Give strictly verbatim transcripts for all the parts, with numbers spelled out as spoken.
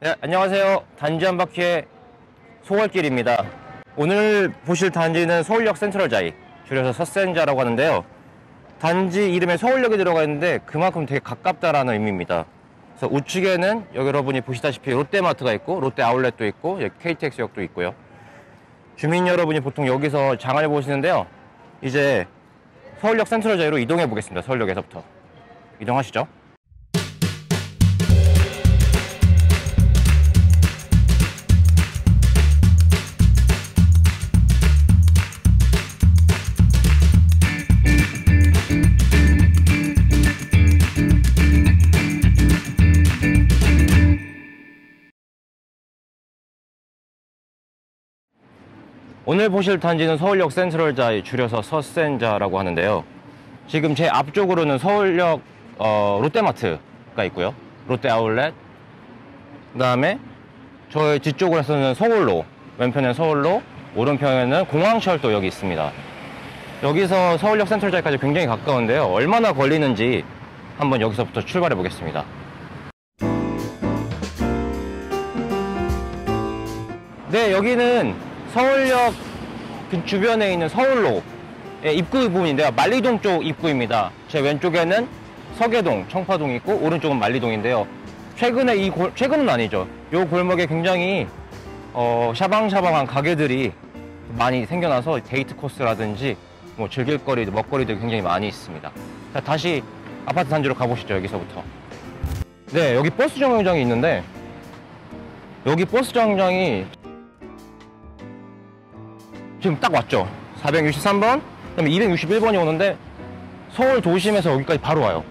네, 안녕하세요. 단지 한 바퀴의 소갈길입니다. 오늘 보실 단지는 서울역 센트럴자이, 줄여서 서센자라고 하는데요. 단지 이름에 서울역이 들어가 있는데 그만큼 되게 가깝다라는 의미입니다. 그래서 우측에는 여러분이 보시다시피 롯데마트가 있고 롯데아울렛도 있고 케이티엑스역도 있고요. 주민 여러분이 보통 여기서 장을 보시는데요. 이제 서울역 센트럴자이로 이동해 보겠습니다. 서울역에서부터 이동하시죠. 오늘 보실 단지는 서울역 센트럴자이, 줄여서 서센자라고 하는데요. 지금 제 앞쪽으로는 서울역 어, 롯데마트가 있고요. 롯데아울렛, 그 다음에 저의 뒤쪽으로서는 서울로, 왼편에는 서울로, 오른편에는 공항철도 여기 있습니다. 여기서 서울역 센트럴자이까지 굉장히 가까운데요. 얼마나 걸리는지 한번 여기서부터 출발해 보겠습니다. 네, 여기는 서울역 주변에 있는 서울로의 입구 부분인데요. 만리동 쪽 입구입니다. 제 왼쪽에는 서계동, 청파동이 있고 오른쪽은 만리동인데요. 최근에 이 골, 최근은 아니죠. 이 골목에 굉장히 어, 샤방샤방한 가게들이 많이 생겨나서 데이트 코스라든지 뭐 즐길거리, 먹거리도 굉장히 많이 있습니다. 자, 다시 아파트 단지로 가보시죠. 여기서부터. 네, 여기 버스 정류장이 있는데 여기 버스 정류장이 지금 딱 왔죠. 사백육십삼 번, 그다음에 이백육십일 번이 오는데 서울 도심에서 여기까지 바로 와요.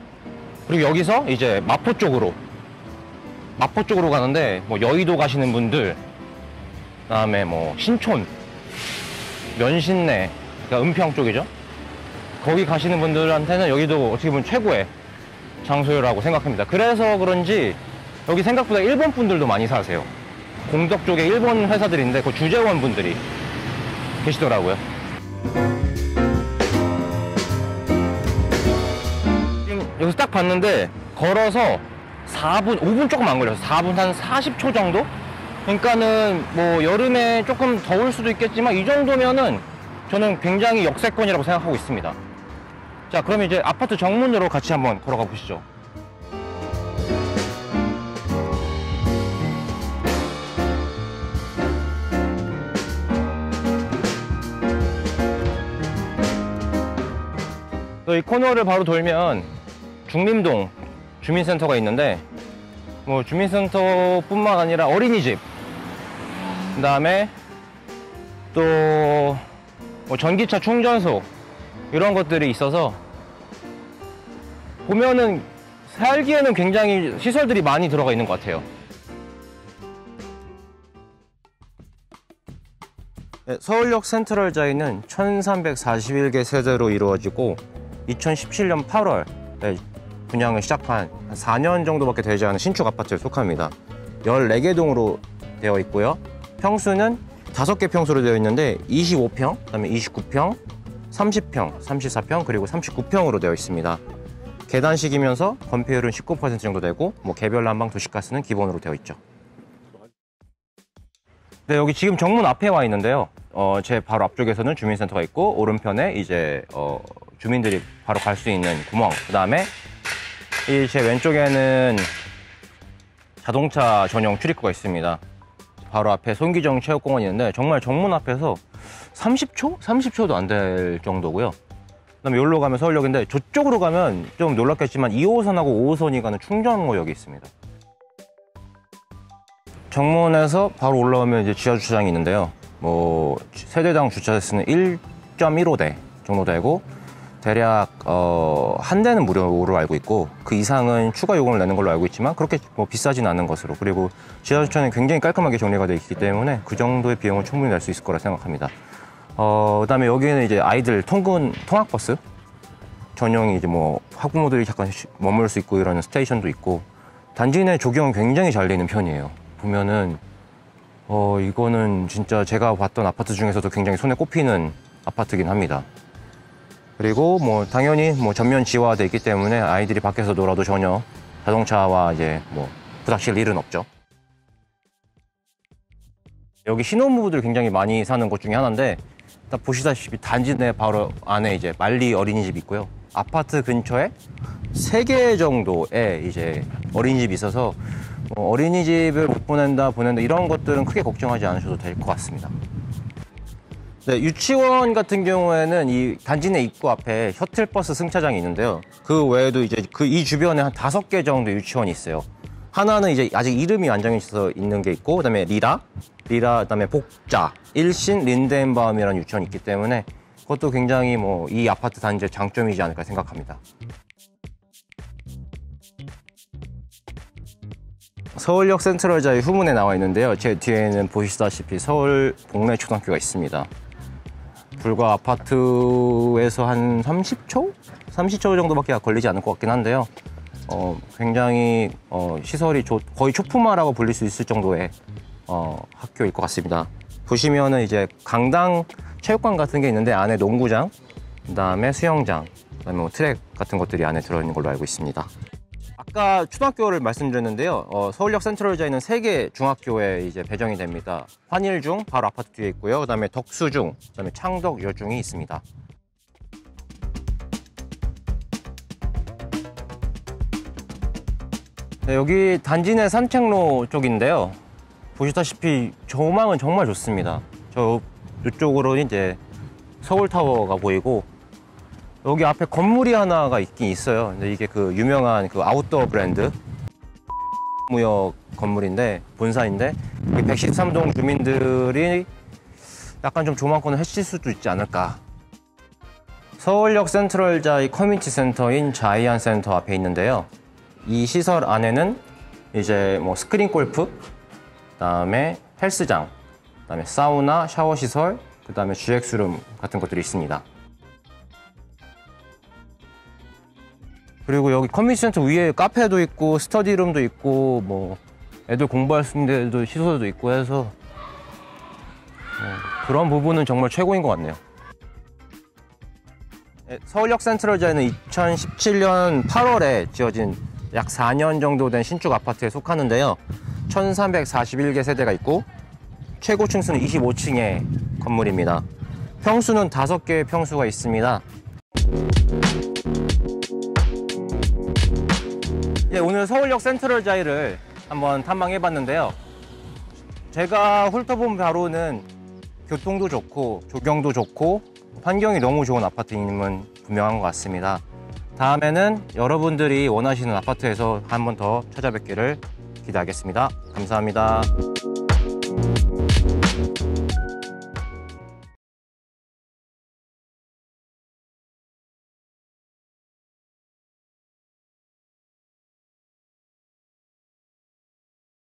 그리고 여기서 이제 마포 쪽으로 마포 쪽으로 가는데 뭐 여의도 가시는 분들, 그다음에 뭐 신촌, 연신내, 그러니까 은평 쪽이죠. 거기 가시는 분들한테는 여기도 어떻게 보면 최고의 장소라고 생각합니다. 그래서 그런지 여기 생각보다 일본 분들도 많이 사세요. 공덕 쪽에 일본 회사들인데 그 주재원 분들이 계시더라고요. 지금 여기서 딱 봤는데 걸어서 사 분, 오 분 조금 안 걸려서 사 분 한 사십 초 정도? 그러니까는 뭐 여름에 조금 더울 수도 있겠지만 이 정도면은 저는 굉장히 역세권이라고 생각하고 있습니다. 자, 그럼 이제 아파트 정문으로 같이 한번 걸어가 보시죠. 이 코너를 바로 돌면 중림동 주민센터가 있는데 뭐 주민센터뿐만 아니라 어린이집, 그 다음에 또 뭐 전기차 충전소, 이런 것들이 있어서 보면은 살기에는 굉장히 시설들이 많이 들어가 있는 것 같아요. 네, 서울역 센트럴자이는 천삼백사십일 개 세대로 이루어지고 이천십칠 년 팔 월 분양을 시작한 사 년 정도밖에 되지 않은 신축 아파트에 속합니다. 열네 개 동으로 되어 있고요. 평수는 다섯 개 평수로 되어 있는데 이십오 평, 그다음에 이십구 평, 삼십 평, 삼십사 평, 그리고 삼십구 평으로 되어 있습니다. 계단식이면서 건폐율은 십구 퍼센트 정도 되고 뭐 개별 난방 도시가스는 기본으로 되어 있죠. 네, 여기 지금 정문 앞에 와 있는데요. 어, 제 바로 앞쪽에서는 주민센터가 있고 오른편에 이제 어, 주민들이 바로 갈 수 있는 구멍, 그 다음에 이 제 왼쪽에는 자동차 전용 출입구가 있습니다. 바로 앞에 손기정 체육공원이 있는데 정말 정문 앞에서 삼십 초? 삼십 초도 안 될 정도고요. 그 다음에 여기로 가면 서울역인데 저쪽으로 가면 좀 놀랍겠지만 이 호선하고 오 호선이 가는 충전구역이 있습니다. 정문에서 바로 올라오면 이제 지하 주차장이 있는데요. 뭐 세대당 주차대 수는 일 점 일오 대 정도 되고 대략 어, 한 대는 무료로 알고 있고 그 이상은 추가 요금을 내는 걸로 알고 있지만 그렇게 뭐 비싸진 않은 것으로, 그리고 지하 주차는 굉장히 깔끔하게 정리가 되어 있기 때문에 그 정도의 비용을 충분히 낼 수 있을 거라 생각합니다. 어, 그다음에 여기는 이제 아이들 통근 통학버스 전용이 이제 뭐 학부모들이 잠깐 머물 수 있고 이런 스테이션도 있고 단지 내 조경은 굉장히 잘 되는 편이에요. 보면은 어, 이거는 진짜 제가 봤던 아파트 중에서도 굉장히 손에 꼽히는 아파트긴 합니다. 그리고 뭐 당연히 뭐 전면 지화되어 있기 때문에 아이들이 밖에서 놀아도 전혀 자동차와 이제 뭐 부닥칠 일은 없죠. 여기 신혼부부들 굉장히 많이 사는 곳 중에 하나인데 일단 보시다시피 단지 내 바로 안에 이제 만리 어린이집이 있고요. 아파트 근처에 세 개 정도의 이제 어린이집이 있어서 뭐 어린이집을 못 보낸다, 보낸다 이런 것들은 크게 걱정하지 않으셔도 될 것 같습니다. 네, 유치원 같은 경우에는 이 단지 내 입구 앞에 셔틀버스 승차장이 있는데요. 그 외에도 이제 그 이 주변에 한 다섯 개 정도 유치원이 있어요. 하나는 이제 아직 이름이 안 정해져서 있는 게 있고, 그다음에 리라, 리라, 그다음에 복자, 일신, 린덴바움이라는 유치원이 있기 때문에 그것도 굉장히 뭐 이 아파트 단지의 장점이지 않을까 생각합니다. 서울역 센트럴자이 후문에 나와 있는데요. 제 뒤에는 보시다시피 서울 복내 초등학교가 있습니다. 불과 아파트에서 한 삼십 초? 삼십 초 정도밖에 걸리지 않을 것 같긴 한데요. 어, 굉장히 어, 시설이 조, 거의 초품화라고 불릴 수 있을 정도의 어, 학교일 것 같습니다. 보시면은 이제 강당 체육관 같은 게 있는데 안에 농구장, 그다음에 수영장, 그다음에 뭐 트랙 같은 것들이 안에 들어있는 걸로 알고 있습니다. 아까 초등학교를 말씀드렸는데요. 어, 서울역 센트럴자이는 세 개 중학교에 이제 배정이 됩니다. 환일중 바로 아파트 뒤에 있고요. 그다음에 덕수중, 그다음에 창덕, 여중이 있습니다. 네, 여기 단지 내 산책로 쪽인데요. 보시다시피 조망은 정말 좋습니다. 저 이쪽으로 이제 서울타워가 보이고 여기 앞에 건물이 하나가 있긴 있어요. 근데 이게 그 유명한 그 아웃도어 브랜드 무역 건물인데 본사인데 백십삼 동 주민들이 약간 좀 조망권을 해칠 수도 있지 않을까. 서울역 센트럴자이 커뮤니티 센터인 자이안 센터 앞에 있는데요. 이 시설 안에는 이제 뭐 스크린 골프, 그다음에 헬스장, 그다음에 사우나, 샤워 시설, 그다음에 주액수룸 같은 것들이 있습니다. 그리고 여기 커뮤니티 센터 위에 카페도 있고 스터디룸도 있고 뭐 애들 공부할 수 있는 데도 시설도 있고 해서 뭐 그런 부분은 정말 최고인 것 같네요. 서울역 센트럴자이는 이천십칠 년 팔월에 지어진 약 사 년 정도 된 신축 아파트에 속하는데요. 천삼백사십일 개 세대가 있고 최고층 수는 이십오 층의 건물입니다. 평수는 다섯 개의 평수가 있습니다. 예, 오늘 서울역 센트럴자이를 한번 탐방해봤는데요. 제가 훑어본 바로는 교통도 좋고 조경도 좋고 환경이 너무 좋은 아파트임은 분명한 것 같습니다. 다음에는 여러분들이 원하시는 아파트에서 한 번 더 찾아뵙기를 기대하겠습니다. 감사합니다.